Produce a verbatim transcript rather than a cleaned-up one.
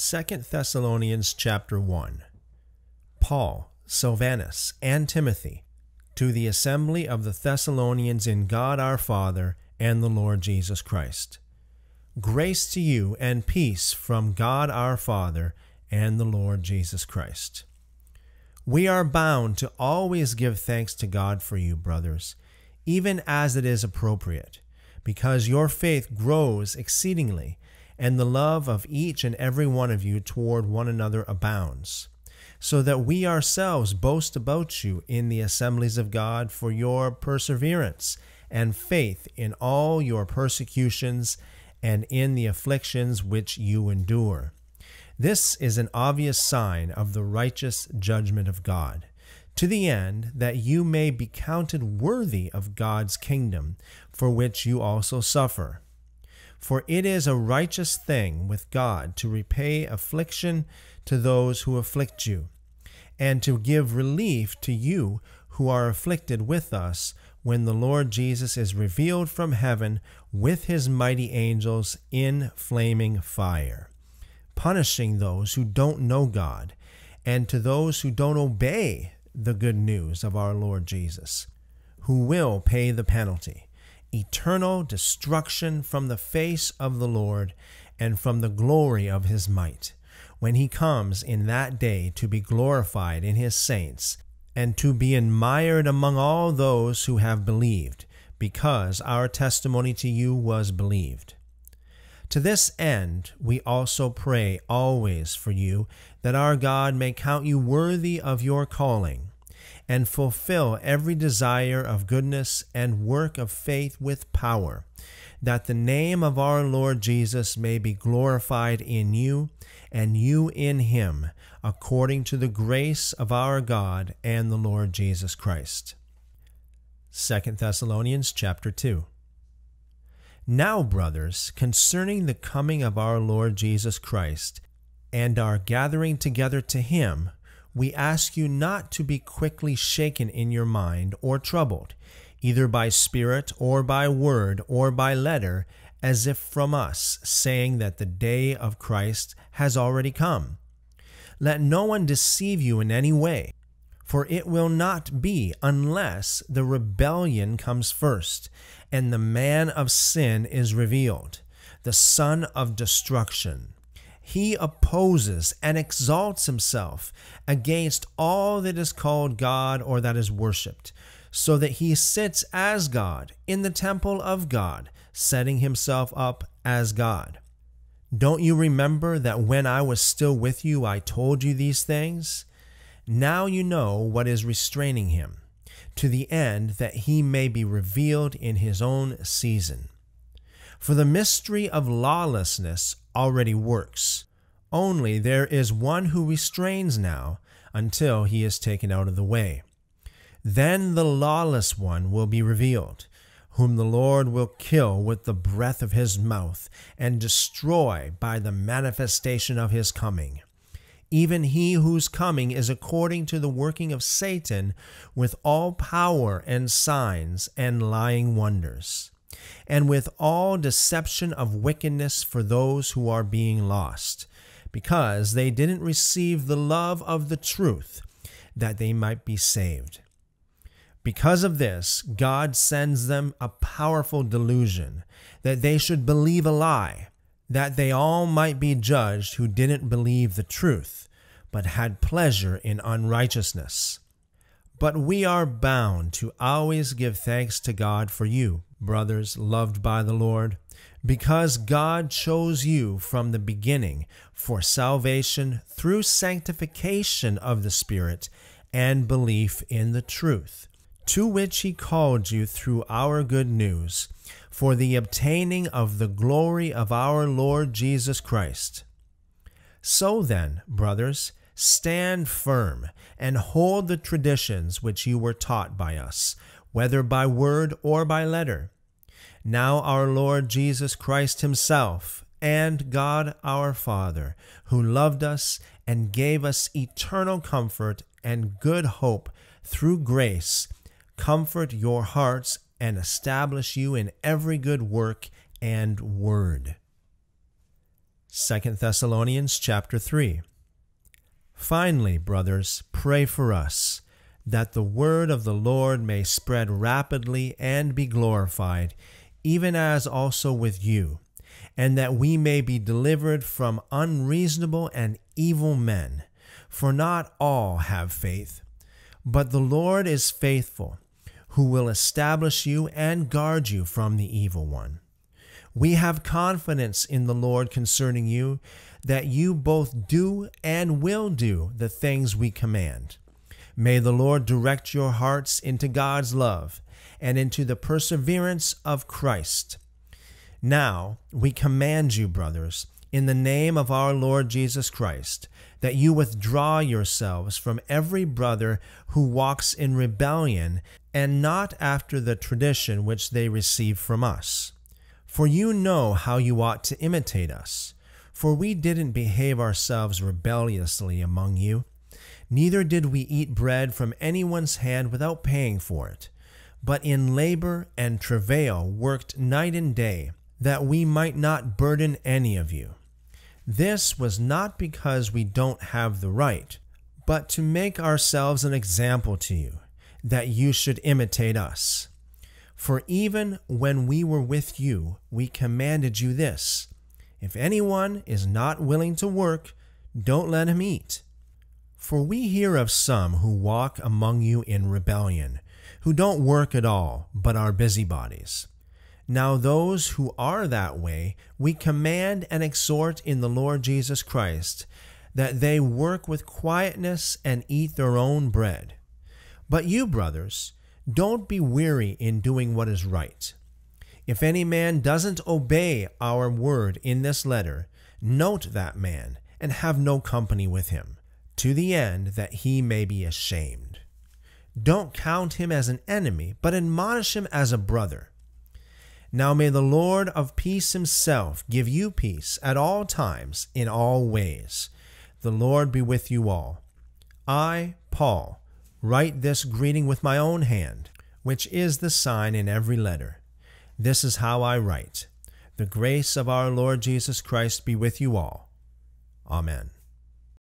Second Thessalonians chapter one. Paul, Silvanus, and Timothy, to the assembly of the Thessalonians in God our Father and the Lord Jesus Christ. Grace to you and peace from God our Father and the Lord Jesus Christ. We are bound to always give thanks to God for you, brothers, even as it is appropriate, because your faith grows exceedingly, and the love of each and every one of you toward one another abounds, so that we ourselves boast about you in the assemblies of God for your perseverance and faith in all your persecutions and in the afflictions which you endure. This is an obvious sign of the righteous judgment of God, to the end that you may be counted worthy of God's kingdom, for which you also suffer. For it is a righteous thing with God to repay affliction to those who afflict you, and to give relief to you who are afflicted with us, when the Lord Jesus is revealed from heaven with his mighty angels in flaming fire, punishing those who don't know God, and to those who don't obey the good news of our Lord Jesus, who will pay the penalty, eternal destruction from the face of the Lord and from the glory of his might, when he comes in that day to be glorified in his saints and to be admired among all those who have believed, because our testimony to you was believed. To this end, we also pray always for you, that our God may count you worthy of your calling, and fulfill every desire of goodness and work of faith with power, that the name of our Lord Jesus may be glorified in you, and you in him, according to the grace of our God and the Lord Jesus Christ. Second Thessalonians chapter two. Now, brothers, concerning the coming of our Lord Jesus Christ and our gathering together to him, we ask you not to be quickly shaken in your mind or troubled, either by spirit or by word or by letter, as if from us, saying that the day of Christ has already come. Let no one deceive you in any way, for it will not be unless the rebellion comes first, and the man of sin is revealed, the son of destruction. He opposes and exalts himself against all that is called God or that is worshipped, so that he sits as God in the temple of God, setting himself up as God. Don't you remember that when I was still with you, I told you these things? Now you know what is restraining him, to the end that he may be revealed in his own season. For the mystery of lawlessness already works. Only there is one who restrains now, until he is taken out of the way. Then the lawless one will be revealed, whom the Lord will kill with the breath of his mouth and destroy by the manifestation of his coming. Even he whose coming is according to the working of Satan, with all power and signs and lying wonders, and with all deception of wickedness for those who are being lost, because they didn't receive the love of the truth, that they might be saved. Because of this, God sends them a powerful delusion, that they should believe a lie, that they all might be judged who didn't believe the truth, but had pleasure in unrighteousness. But we are bound to always give thanks to God for you, brothers loved by the Lord, because God chose you from the beginning for salvation through sanctification of the Spirit and belief in the truth, to which he called you through our good news, for the obtaining of the glory of our Lord Jesus Christ. So then, brothers, stand firm and hold the traditions which you were taught by us, whether by word or by letter. Now our Lord Jesus Christ himself, and God our Father, who loved us and gave us eternal comfort and good hope through grace, comfort your hearts and establish you in every good work and word. Second Thessalonians chapter three. Finally, brothers, pray for us, that the word of the Lord may spread rapidly and be glorified, even as also with you, and that we may be delivered from unreasonable and evil men. For not all have faith, but the Lord is faithful, who will establish you and guard you from the evil one. We have confidence in the Lord concerning you, that you both do and will do the things we command. May the Lord direct your hearts into God's love and into the perseverance of Christ. Now we command you, brothers, in the name of our Lord Jesus Christ, that you withdraw yourselves from every brother who walks in rebellion and not after the tradition which they receive from us. For you know how you ought to imitate us. For we didn't behave ourselves rebelliously among you, neither did we eat bread from anyone's hand without paying for it, but in labor and travail worked night and day, that we might not burden any of you. This was not because we don't have the right, but to make ourselves an example to you, that you should imitate us. For even when we were with you, we commanded you this: if anyone is not willing to work, don't let him eat. For we hear of some who walk among you in rebellion, who don't work at all, but are busybodies. Now those who are that way, we command and exhort in the Lord Jesus Christ, that they work with quietness and eat their own bread. But you, brothers, don't be weary in doing what is right. If any man doesn't obey our word in this letter, note that man and have no company with him, to the end that he may be ashamed. Don't count him as an enemy, but admonish him as a brother. Now may the Lord of peace himself give you peace at all times, in all ways. The Lord be with you all. I, Paul, write this greeting with my own hand, which is the sign in every letter. This is how I write. The grace of our Lord Jesus Christ be with you all. Amen.